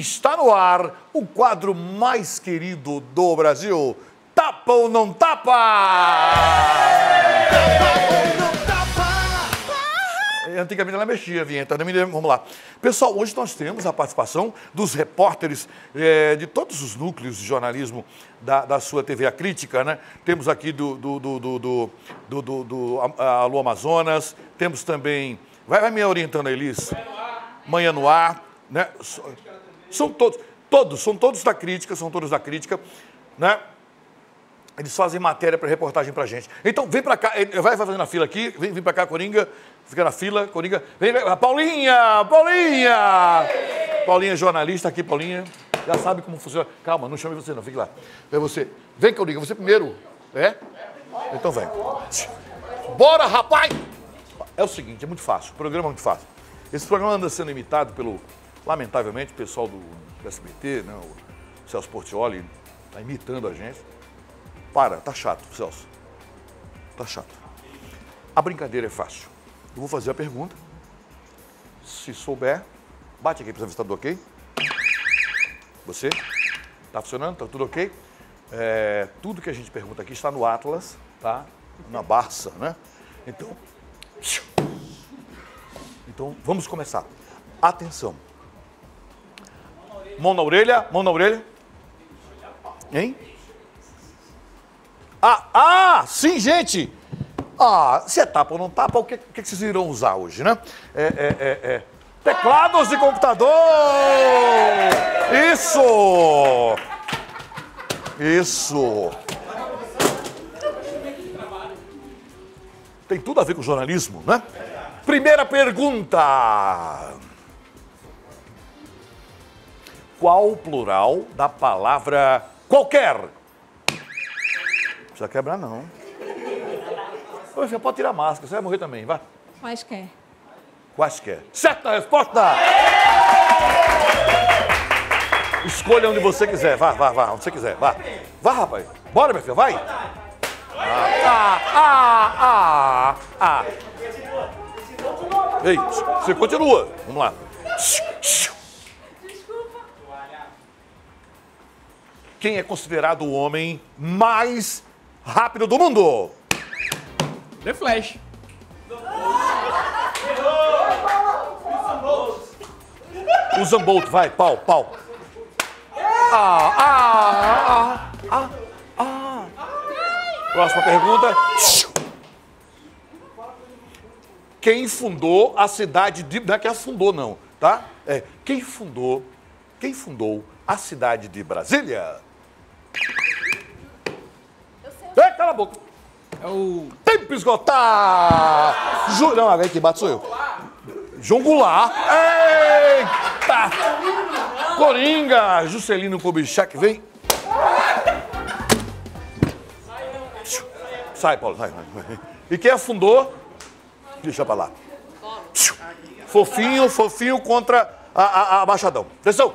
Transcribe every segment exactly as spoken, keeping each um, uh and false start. Está no ar o quadro mais querido do Brasil, Tapa ou Não Tapa? Tapa ou não tapa? Antigamente ela mexia a vinheta, vamos lá. Pessoal, hoje nós temos a participação dos repórteres é, de todos os núcleos de jornalismo da, da sua T V A Crítica, né? Temos aqui do, do, do, do, do, do, do, do Alô Amazonas, temos também... Vai, vai me orientando, Elis. Manhã no Ar. Né? São todos, todos, são todos da crítica, são todos da crítica, né? Eles fazem matéria para reportagem pra gente. Então, vem pra cá, vai fazendo a fila aqui, vem, vem pra cá, Coringa, fica na fila, Coringa, vem, vem. Paulinha, Paulinha! Paulinha, jornalista aqui, Paulinha, já sabe como funciona. Calma, não chame você não, fique lá. É você. Vem, Coringa, você primeiro, é? Então vem. Bora, rapaz! É o seguinte, é muito fácil, o programa é muito fácil. Esse programa anda sendo imitado pelo... Lamentavelmente, o pessoal do S B T, né, o Celso Portiolli, está imitando a gente. Para, tá chato, Celso. Tá chato. A brincadeira é fácil. Eu vou fazer a pergunta. Se souber, bate aqui para ver se está tudo ok. Você? Tá funcionando? Tá tudo ok? É, tudo que a gente pergunta aqui está no Atlas, tá? Na Barça, né? Então, então vamos começar. Atenção. Mão na orelha, mão na orelha. Hein? Ah, ah, sim, gente! Ah, se é tapa ou não tapa, o que, que vocês irão usar hoje, né? É, é, é, é. Teclados de computador! Isso! Isso! Tem tudo a ver com jornalismo, né? Primeira pergunta... Qual o plural da palavra qualquer? Não precisa quebrar, não. Você pode tirar a máscara, você vai morrer também, vai. Quaisquer. Quaisquer. Certa resposta! Escolha onde você quiser, vá, vá, vá, onde você quiser, vá. Vá, rapaz. Bora, minha filha, vai. Ah, ah, ah, ah. Ei, você continua. Vamos lá. Quem é considerado o homem mais rápido do mundo? The Flash. Usain Bolt, vai, pau, pau. Ah, ah, ah, ah, ah. Próxima pergunta. Quem fundou a cidade de... Não é que afundou, não, tá? É, quem fundou... Quem fundou a cidade de Brasília? Ei, cala a boca. É o... Tempo esgotar! Ju... Não, agora quem bate sou eu. João Goulart. Eita! Coringa! Juscelino Kubitschek, vem. Sai, Paulo, sai. E quem afundou? Deixa pra lá. Fofinho, fofinho contra a, a, a Machadão. Atenção!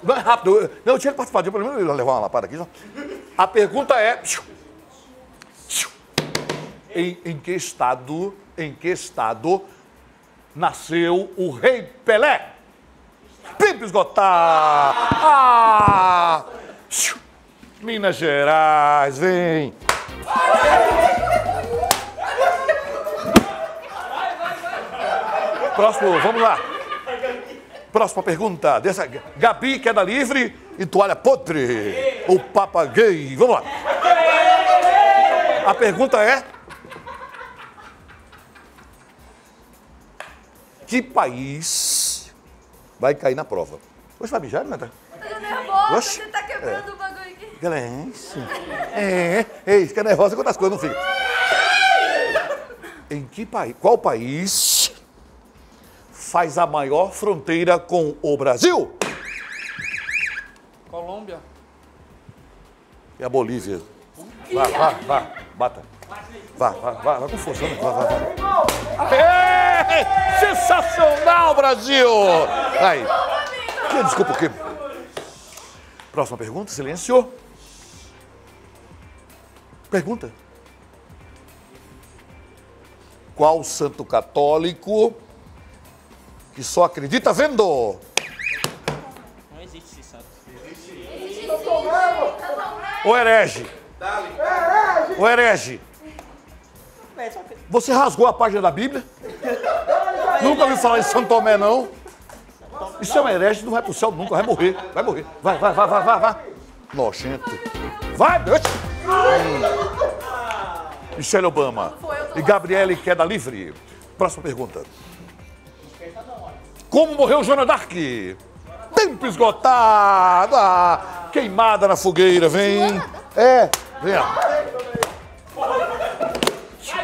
Não é rápido. Não, eu tinha que participar. Eu vou levar uma lapada aqui. Só. A pergunta é... Em, em, que estado, em que estado nasceu o rei Pelé? Pimpe esgotar! Ah! Minas Gerais, vem! Próximo, vamos lá. Próxima pergunta, dessa Gabi, queda livre e toalha podre. O Papa Gay. Vamos lá. A pergunta é... Que país vai cair na prova? Hoje vai mijar, Nata? Eu tô nervosa, você tá quebrando o bagulho aqui. Galência. É, é, fica nervosa quantas coisas não fica. Em que país... Qual país... faz a maior fronteira com o Brasil? Colômbia. E a Bolívia. Vá, vá, vá, bata. Vá, vá, vá, vá com força. Vá, vá, vá. É, sensacional, Brasil! Aí. Desculpa o quê? Próxima pergunta, silêncio. Pergunta. Qual santo católico... que só acredita vendo. O herege. O herege. Você rasgou a página da Bíblia? Nunca ouviu falar em Santo Tomé, não? Isso é um herege, não vai pro céu nunca, vai morrer. Vai morrer. Vai, vai, vai, vai, vai, vai. Nojento. Vai, Deus! Michelle Obama e Gabriele Queda Livre. Próxima pergunta. Como morreu Joana Dark? Tempo esgotado. Ah, queimada na fogueira, vem. É, vem.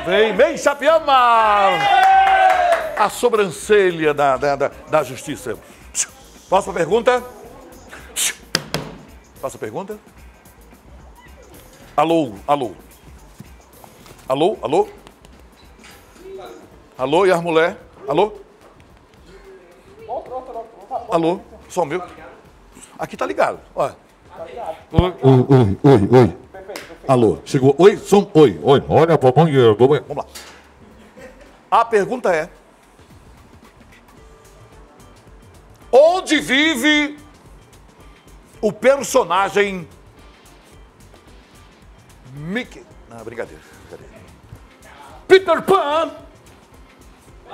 Vem, vem, Chapiama. A sobrancelha da, da, da, da justiça. Próxima pergunta. Próxima pergunta. Alô, alô. Alô, alô. Alô, e as mulheres? Alô? Alô, só meu. Aqui tá ligado, olha. Oi, oi, oi, oi. Alô, chegou. Oi, som, oi, oi. Olha, papai, vamos lá. A pergunta é... Onde vive o personagem... Mickey... Não, brincadeira. brincadeira. Peter Pan...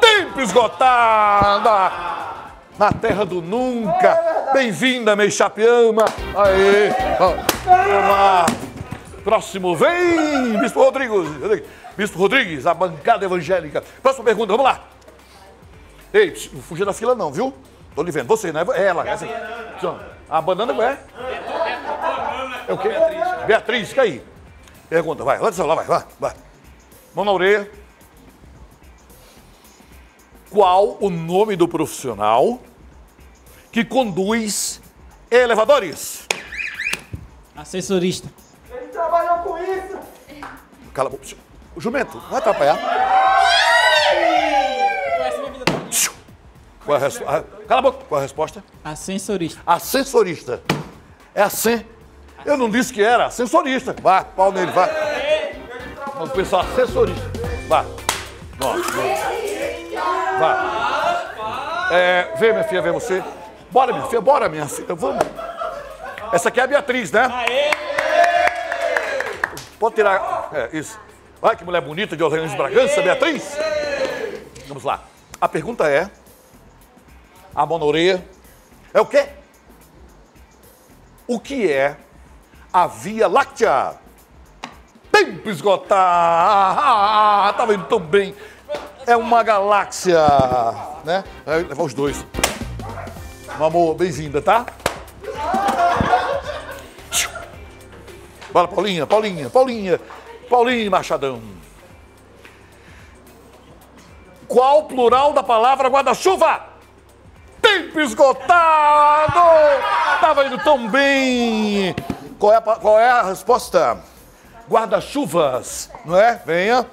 Tempo esgotada! Na terra do nunca! Bem-vinda, meu Chapiama! Aê! Toma. Próximo, vem! Bispo Rodrigues! Bispo Rodrigues, a bancada evangélica! Próxima pergunta, vamos lá! Ei, não fuja da fila não, viu? Tô lhe vendo, você, né? É ela, essa. A banana é? É o quê? Beatriz, fica aí! Pergunta, vai, lá de celular, vai, vai, vai! Mão na orelha! Qual o nome do profissional que conduz elevadores? Assessorista. Ele trabalhou com isso. Cala a boca. Jumento, vai atrapalhar. Qual é a resposta? Cala a boca. Qual é a resposta? Ascensorista. Ascensorista. É assim. Eu não disse que era ascensorista. Vai, pau nele, vai. Vamos pensar ascensorista. Vai. Nossa, nossa. Vai. É, vem, minha filha, vem você. Bora, minha filha, bora, minha filha, vamos. Essa aqui é a Beatriz, né? Pode tirar... É, isso. Vai, que mulher bonita de Orleans de Bragança, Beatriz. Vamos lá. A pergunta é... A monoreia... É o quê? O que é a Via Láctea? Tempo esgotar! Ah, tava indo tão bem. É uma galáxia, né? Vai levar os dois. Meu amor, bem-vinda, tá? Bora, Paulinha, Paulinha, Paulinha. Paulinha Machadão. Qual o plural da palavra guarda-chuva? Tempo esgotado! Tava indo tão bem. Qual é a, qual é a resposta? Guarda-chuvas, não é? Venha.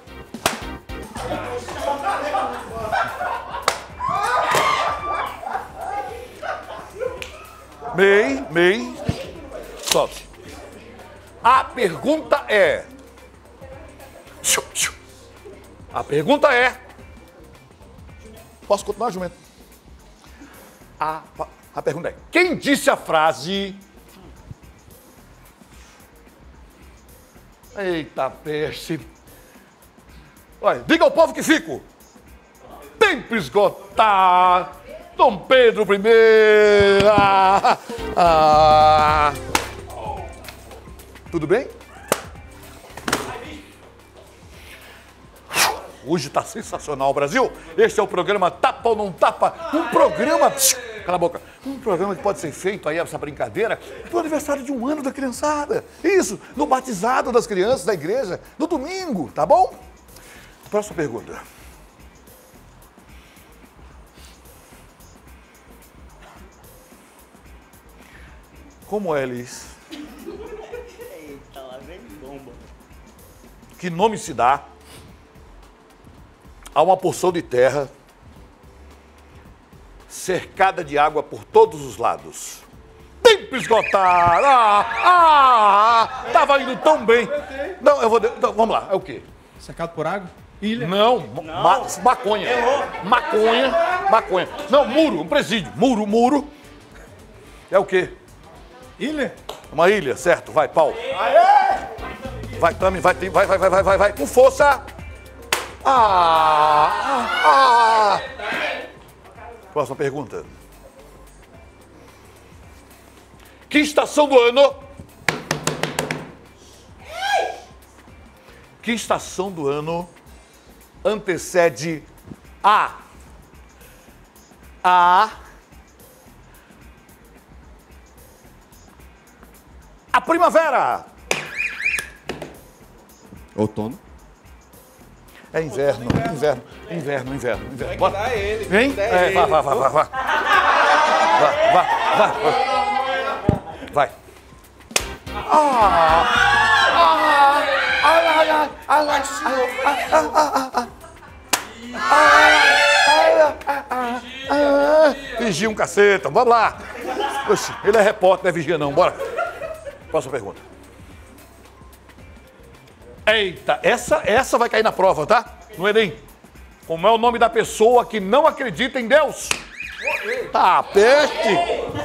Mei, mei, sobe. A pergunta é... A pergunta é... Posso continuar, jumento? A, a pergunta é... Quem disse a frase... Eita, peste. Olha, diga ao povo que fico. Tempo esgotar... Dom Pedro I! Ah, ah. Tudo bem? Hoje tá sensacional, Brasil! Este é o programa Tapa ou Não Tapa? Um programa... Cala a boca. Um programa que pode ser feito aí, essa brincadeira, pro aniversário de um ano da criançada. Isso, no batizado das crianças da igreja, no domingo, tá bom? Próxima pergunta. Como é, Liz? Eita, lá vem bomba. Que nome se dá a uma porção de terra cercada de água por todos os lados? Tempo esgotar! Ah, ah, ah, tava indo tão bem. Não, eu vou... Não, vamos lá, é o quê? Cercado por água? Ilha? Não, Não. Ma maconha. Errou. Maconha, maconha. Não, muro, um presídio. Muro, muro. É o quê? Ilha? Uma ilha, certo? Vai, pau. Aê! Vai, Tami, vai, vai, vai, vai, vai, vai, vai. Com força. Ah! Ah! Próxima pergunta. Que estação do ano? Que estação do ano antecede a a a primavera? Outono. É inverno, inverno, inverno, inverno, inverno, inverno. Bora. Vem? É, vai, vai, vai, vai, vai. Vai, vai, vai. Vai. Ah! Ah! Ah! Ah! Ah! Ah! Ah! Vigia um caceta, bora lá. Oxe, ele é repórter, não é vigia não, bora. Próxima pergunta. Eita, essa, essa vai cair na prova, tá? No Enem. Como é o nome da pessoa que não acredita em Deus? Tá, peste!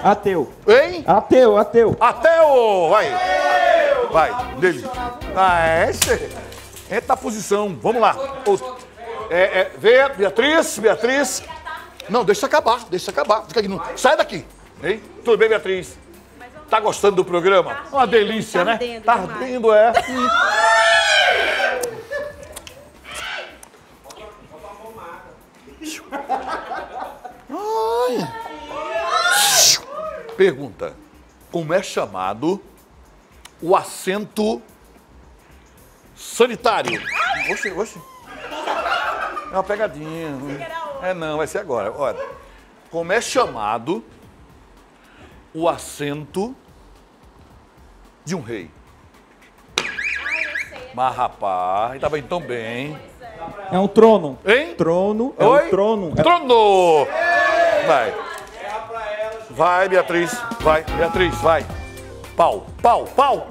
Ateu. Hein? Ateu, ateu. Ateu! Vai. Ateu. Vai, dele. Ah, essa. Eita posição, vamos lá. É, é, vê, Beatriz, Beatriz. Não, deixa acabar, deixa acabar. Fica aqui, não. Sai daqui. Hein? Tudo bem, Beatriz? Tá gostando do programa? Uma delícia, né? Tá ardendo, é. Pergunta: como é chamado o assento sanitário? Oxi, oxi. É uma pegadinha. É não, vai ser agora. Olha, como é chamado o assento de um rei? Mas rapaz, tava indo tão bem. É um trono. Hein? Trono. É Oi? um trono. Trono! Vai. Vai, Beatriz. Vai, Beatriz, vai. Pau, pau, pau.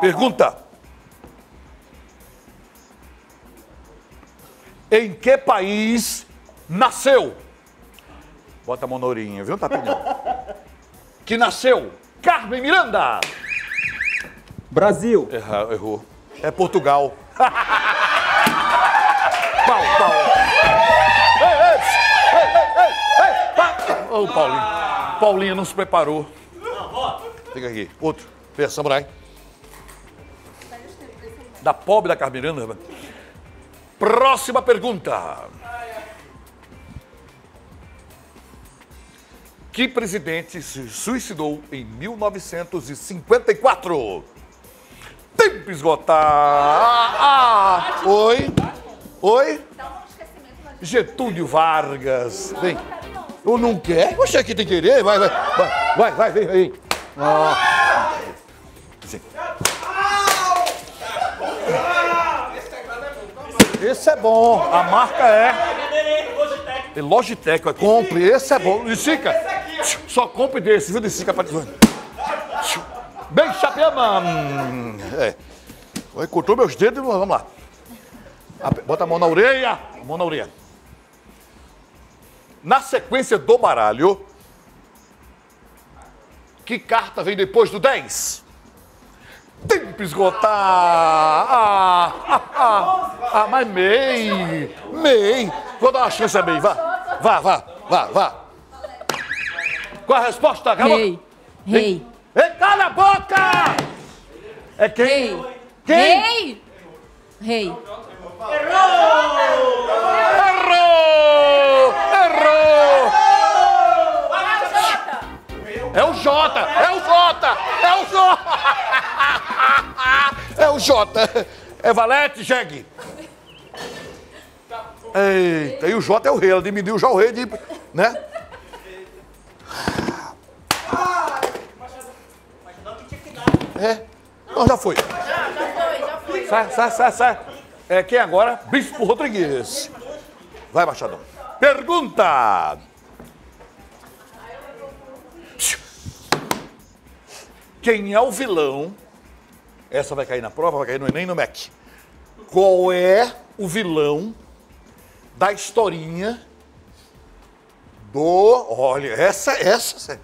Pergunta. Em que país nasceu? Bota a mão na orelhinha, viu, Tapinha? Que nasceu Carmen Miranda. Brasil. Erra, errou. É Portugal. Pau, pau. Ei, ei, ei, ei, ei, ei. Ô, Paulinho. Paulinha não se preparou. Fica aqui. Outro. Vê, samurai. Da pobre da Carmen Miranda. Próxima pergunta. Que presidente se suicidou em mil novecentos e cinquenta e quatro? Tempo esgotar. Ah, ah. Oi? Oi? Getúlio Vargas. Vem. Ou não quer? Poxa, aqui tem que querer. Vai, vai. Vai, vai, vai vem, vem. Ah. Sim. Esse é bom, a marca é Logitech. Logitech, vai, compre, esse é bom. Licica, só compre desse, viu, Licica? Bem, chapeama. É. Cortou meus dedos, vamos lá. Bota a mão na orelha, a mão na orelha. Na sequência do baralho, que carta vem depois do dez? Tempo esgotar! Ah, ah, ah, ah, mas MEI! MEI! Vou dar uma chance a MEI, vá! Vá, vá, vá, vá! Qual a resposta? Rei! Rei! Ei, cala a boca! É quem? Rei! Quem? Rei! Rei! Errou! Errou! Errou! É o Jota! É o Jota! É o Jota! É o Jota. É valete, jegue. Eita, e o Jota é o rei. Ela diminuiu já o rei de... né? É. Não, já foi. Já foi, já foi. Sai, sai, sai, sai. É quem agora? Bispo Rodrigues. Vai, Machadão. Pergunta. Quem é o vilão? Essa vai cair na prova, vai cair no Enem e no M E C. Qual é o vilão da historinha do... Olha, essa, essa...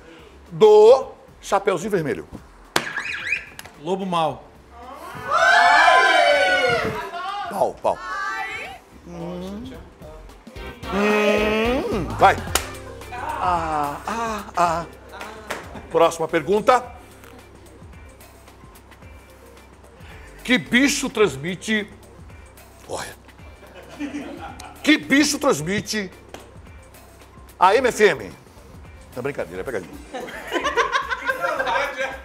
Do Chapeuzinho Vermelho. Lobo mau. Pau, pau. Hum. Hum. Vai. Ah, ah, ah. Próxima pergunta. Que bicho transmite... Olha. Que bicho transmite a M F M? Não é brincadeira, é pegadinha.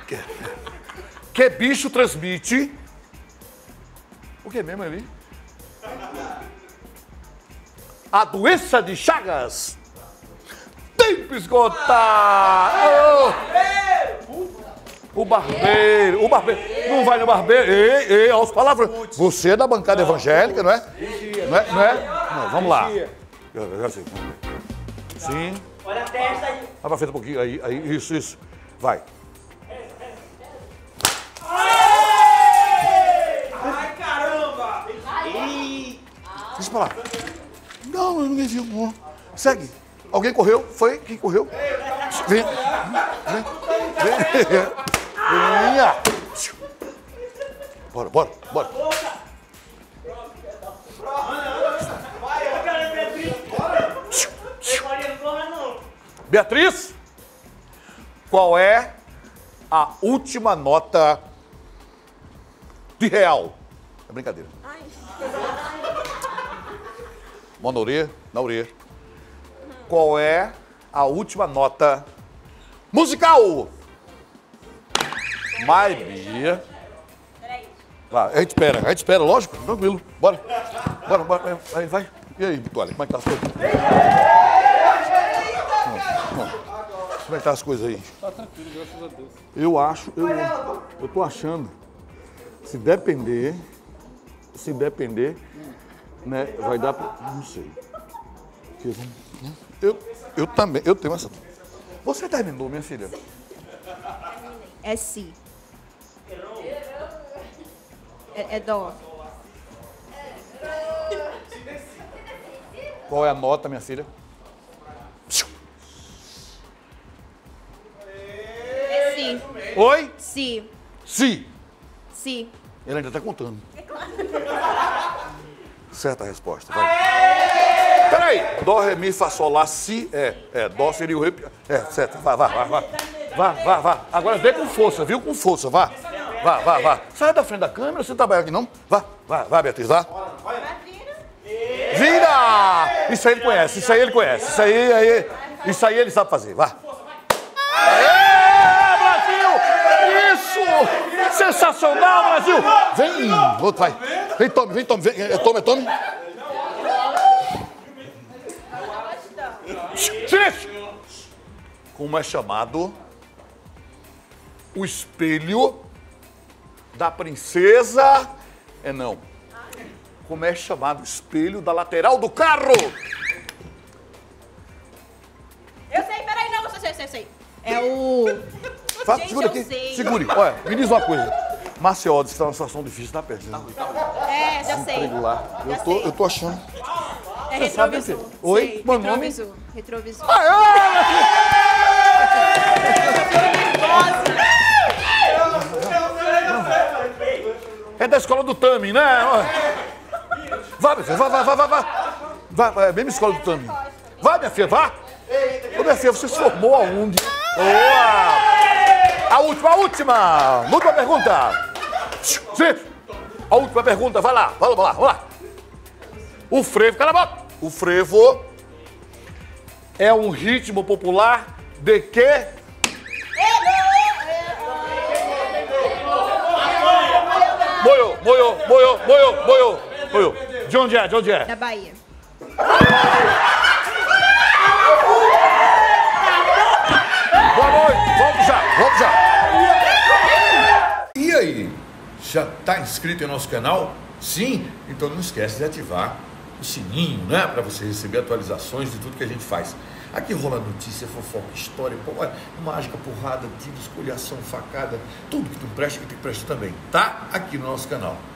Que, que bicho transmite... O que é mesmo ali? A doença de Chagas. Tempo esgotar! Oh. O barbeiro, o barbeiro... Não vai no barbeiro. Ei, ei, olha as palavras. Você é da bancada não, evangélica, não é? Não é? Não é? Não, vamos lá. Sim. Olha a testa aí. Vai pra frente um pouquinho. Aí, aí, isso, isso. Vai. Ai, caramba! Deixa pra lá. Não, eu ninguém viu. Não. Segue. Alguém correu? Foi? Quem correu? Vem. Vem. Vem. Vem. Bora, bora, bora. Vai, eu quero ver Beatriz. Bora. Não corra, não. Beatriz, qual é a última nota de real? É brincadeira. Ai. Mão na orelha, na orelha. Qual é a última nota musical? My Bia. Claro, a gente espera, a gente espera, lógico, tranquilo. Bora, bora, bora, vai, vai. E aí, Bitualha, como é que tá as coisas? Não, não. Como é que tá as coisas aí? Tá tranquilo, graças a Deus. Eu acho, eu, eu tô achando, se depender, se depender, né, vai dar pra... Não sei. Eu, eu também, eu tenho essa... Você terminou, minha filha? É sim. É, é dó. Qual é a nota, minha filha? É si. Oi? Si. Si. Si. Ele ainda tá contando. É claro. Certa a resposta. Vai. Aê! Peraí. Dó, ré, mi, fá, sol, lá, si. É, é. Dó seria o ré. É, certo. Vá, vá, vá, vá. Vá, vá, vá. Agora vem com força, viu? Com força, vá. Vá, vá, vá. Sai da frente da câmera, você não trabalha aqui não. Vá, vá, vá, Beatriz, vá. Vira! Isso aí ele conhece, isso aí ele conhece. Isso aí, aí, isso aí ele sabe fazer, vá. Aê, Brasil! Isso! Sensacional, Brasil! Vem, outro vai. Vem, Tome, vem, Tome. Vem, é Tome, é Tome. Silêncio! Como é chamado o espelho... Da princesa... É não. Como é chamado o espelho da lateral do carro? Eu sei, peraí, não, eu sei, eu sei, eu sei. É o... Fala, gente, segura aqui, sei. Segure. Olha, me diz uma coisa. Maceió está numa situação difícil, tá perto. Né? É, já sei. Lá. Eu, já tô, sei. Eu tô achando. É você retrovisor. Sabe o oi? Sei. Mano, retrovisor. Nome? Retrovisor. Ai, ai! É da escola do Tami, né? Vá, minha filha, vá, vá, vá, vá. Vá, é a mesma escola do Tami. Vá, minha filha, vá. Ô, minha filha, você se formou aonde? Boa! A última, a última! A última pergunta! Sim. A última pergunta, vai lá, vai lá, vai lá, vai lá. O frevo, cala a boca! O frevo é um ritmo popular de quê? Moiô, moiô, moiô, moiô, moiô, moiô. De onde é? De onde é? Da Bahia. Boa noite. Vamos já, vamos já. E aí? Já tá inscrito em nosso canal? Sim? Então não esquece de ativar o sininho, né? Para você receber atualizações de tudo que a gente faz. Aqui rola notícia, fofoca, história, olha, mágica, porrada, tiro, escolhação, facada, tudo que tu presta, que tu presta também, tá? Aqui no nosso canal.